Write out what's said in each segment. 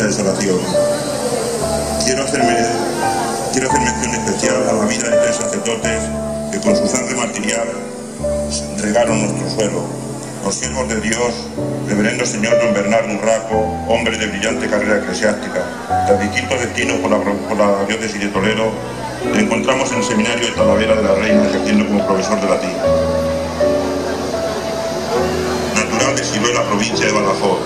mucha desolación. Quiero hacer mención especial a la vida de tres sacerdotes que con su sangre martirial regaron nuestro suelo. Los siervos de Dios, reverendo señor don Bernardo Urraco, hombre de brillante carrera eclesiástica, tras distintos destinos por la diócesis de Toledo, le encontramos en el seminario de Talavera de la Reina, ejerciendo como profesor de latín. Natural de Siruela, provincia de Badajoz,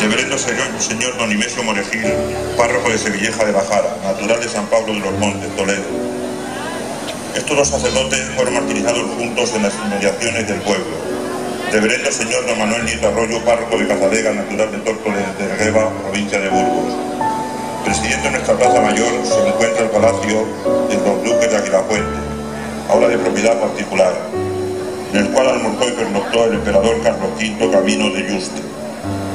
reverendo señor don Inesio Morejil, párroco de Sevilleja de Bajara, natural de San Pablo de los Montes, Toledo. Estos dos sacerdotes fueron martirizados juntos en las inmediaciones del pueblo. Reverendo señor don Manuel Nieto Arroyo, párroco de Cazadega, natural de Tórtoles de Gueva, provincia de Burgos. Presidiendo nuestra plaza mayor se encuentra el palacio de los duques de Aquilafuente, ahora de propiedad particular, en el cual almorzó y pernoctó el emperador Carlos V, camino de Yuste.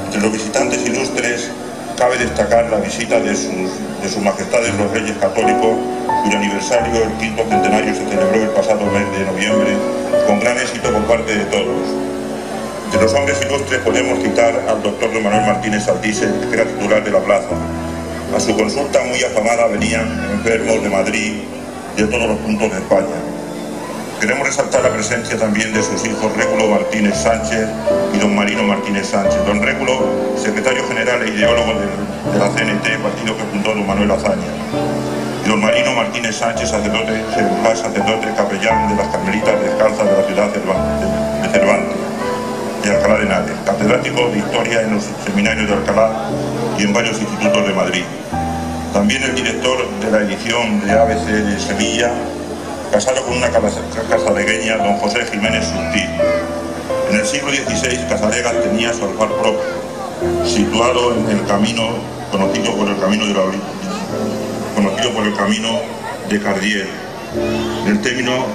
Entre los visitantes ilustres cabe destacar la visita de sus majestades los reyes católicos, cuyo aniversario, el quinto centenario, se celebró el pasado mes de noviembre con gran éxito por parte de todos. De los hombres ilustres podemos citar al doctor Manuel Martínez Saltíse, que era titular de la plaza. A su consulta muy afamada venían enfermos de Madrid y de todos los puntos de España. Queremos resaltar la presencia también de sus hijos Régulo Martínez Sánchez y don Marino Martínez Sánchez. Don Régulo, secretario general e ideólogo de la CNT, partido que fundó don Manuel Azaña. Y don Marino Martínez Sánchez, sacerdote capellán de las Carmelitas Descalzas de la ciudad de Cervantes, de Alcalá de Henares, catedrático de Historia en los seminarios de Alcalá y en varios institutos de Madrid. También el director de la edición de ABC de Sevilla, casado con una cazadegueña, don José Jiménez Sustín. En el siglo XVI, Cazalegas tenía su alfar propio, situado en el camino conocido por el camino de Cardiel, en el término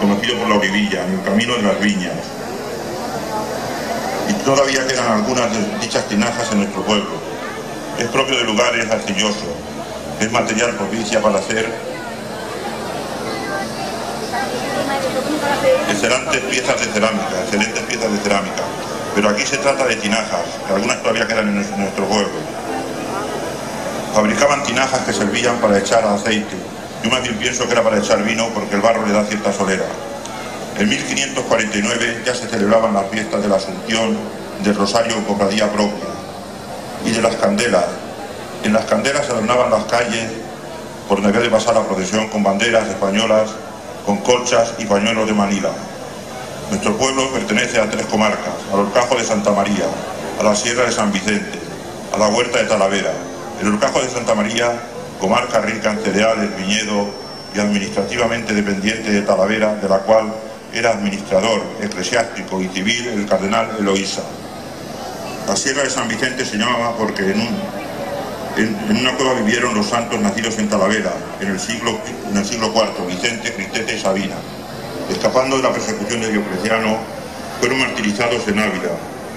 conocido por la Oribilla, en el camino de las viñas. Y todavía quedan algunas de dichas tinajas en nuestro pueblo. Es propio de lugares arcillosos, es material propicio para hacer excelentes piezas de cerámica, pero aquí se trata de tinajas, que algunas todavía quedan en nuestro pueblo. Fabricaban tinajas que servían para echar aceite. Yo más bien pienso que era para echar vino, porque el barro le da cierta solera. En 1549 ya se celebraban las fiestas de la Asunción del Rosario Cobradía Propia y de las candelas. En las candelas se adornaban las calles por donde había de pasar la procesión con banderas españolas, con colchas y pañuelos de Manila. Nuestro pueblo pertenece a tres comarcas: al Horcajo de Santa María, a la Sierra de San Vicente, a la Huerta de Talavera. El Horcajo de Santa María, comarca rica en cereales, viñedo y administrativamente dependiente de Talavera, de la cual era administrador eclesiástico y civil el cardenal Eloísa. La Sierra de San Vicente se llamaba porque en una cueva vivieron los santos nacidos en Talavera en el siglo IV, Vicente, Cristete y Sabina. Escapando de la persecución de Diocleciano, fueron martirizados en Ávila,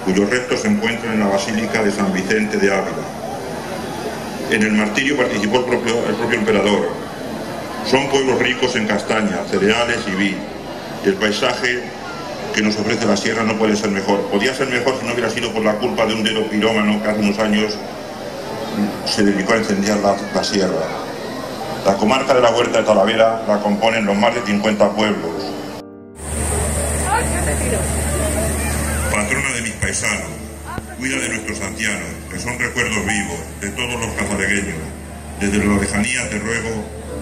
cuyos restos se encuentran en la Basílica de San Vicente de Ávila. En el martirio participó el propio emperador. Son pueblos ricos en castaña, cereales y vid. El paisaje que nos ofrece la sierra no puede ser mejor. Podía ser mejor si no hubiera sido por la culpa de un dedo pirómano que hace unos años se dedicó a incendiar la sierra. La comarca de la Huerta de Talavera la componen los más de 50 pueblos. Patrona de mis paisanos, cuida de nuestros ancianos, que son recuerdos vivos de todos los cazalegueños. Desde la lejanía te ruego,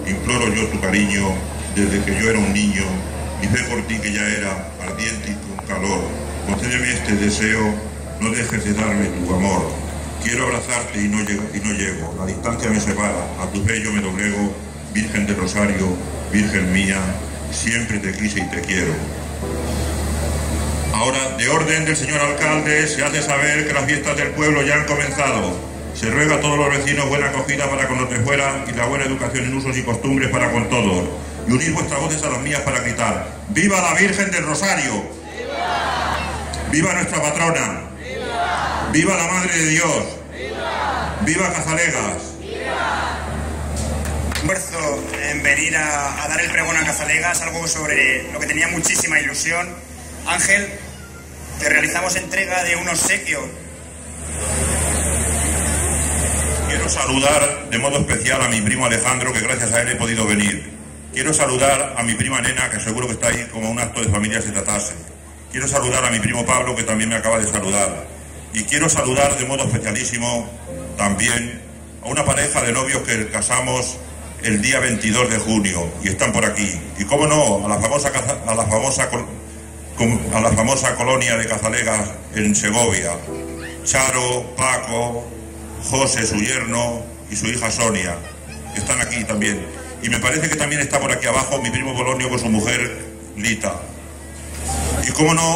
imploro yo tu cariño, desde que yo era un niño, y fe por ti que ya era ardiente y con calor. Concédeme este deseo, no dejes de darme tu amor. Quiero abrazarte y no llego, la distancia me separa, a tu fe yo me doblego. Virgen del Rosario, Virgen mía, siempre te quise y te quiero. Ahora, de orden del señor alcalde, se hace saber que las fiestas del pueblo ya han comenzado. Se ruega a todos los vecinos buena acogida para con los de fuera y la buena educación en usos y costumbres para con todos. Y unid vuestras voces a las mías para gritar: ¡Viva la Virgen del Rosario! ¡Viva! ¡Viva nuestra patrona! ¡Viva! ¡Viva la Madre de Dios! ¡Viva! ¡Viva Cazalegas! ¡Viva! Esfuerzo en venir a dar el pregón a Cazalegas, algo sobre lo que tenía muchísima ilusión. Ángel, te realizamos entrega de un obsequio. saludar de modo especial a mi primo Alejandro, que gracias a él he podido venir. Quiero saludar a mi prima Nena, que seguro que está ahí como un acto de familia se tratase. Quiero saludar a mi primo Pablo, que también me acaba de saludar. Y quiero saludar de modo especialísimo también a una pareja de novios que casamos el día 22 de junio y están por aquí. Y cómo no, a la famosa colonia de Cazalegas en Segovia. Charo, Paco, José, su yerno, y su hija Sonia, que están aquí también. Y me parece que también está por aquí abajo mi primo Bolonio con su mujer Lita. Y cómo no,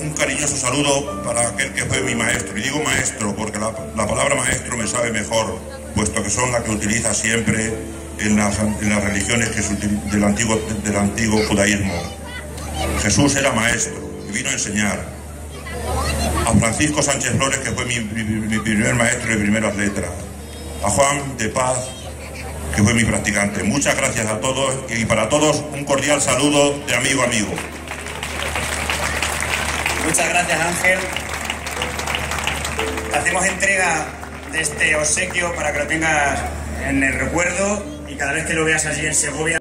un cariñoso saludo para aquel que fue mi maestro. Y digo maestro porque la palabra maestro me sabe mejor, puesto que son la que utiliza siempre en las religiones que del antiguo judaísmo. Jesús era maestro y vino a enseñar. A Francisco Sánchez Flores, que fue mi primer maestro de primeras letras. A Juan de Paz, que fue mi practicante. Muchas gracias a todos y para todos un cordial saludo de amigo a amigo. Muchas gracias, Ángel. Te hacemos entrega de este obsequio para que lo tengas en el recuerdo y cada vez que lo veas allí en Segovia.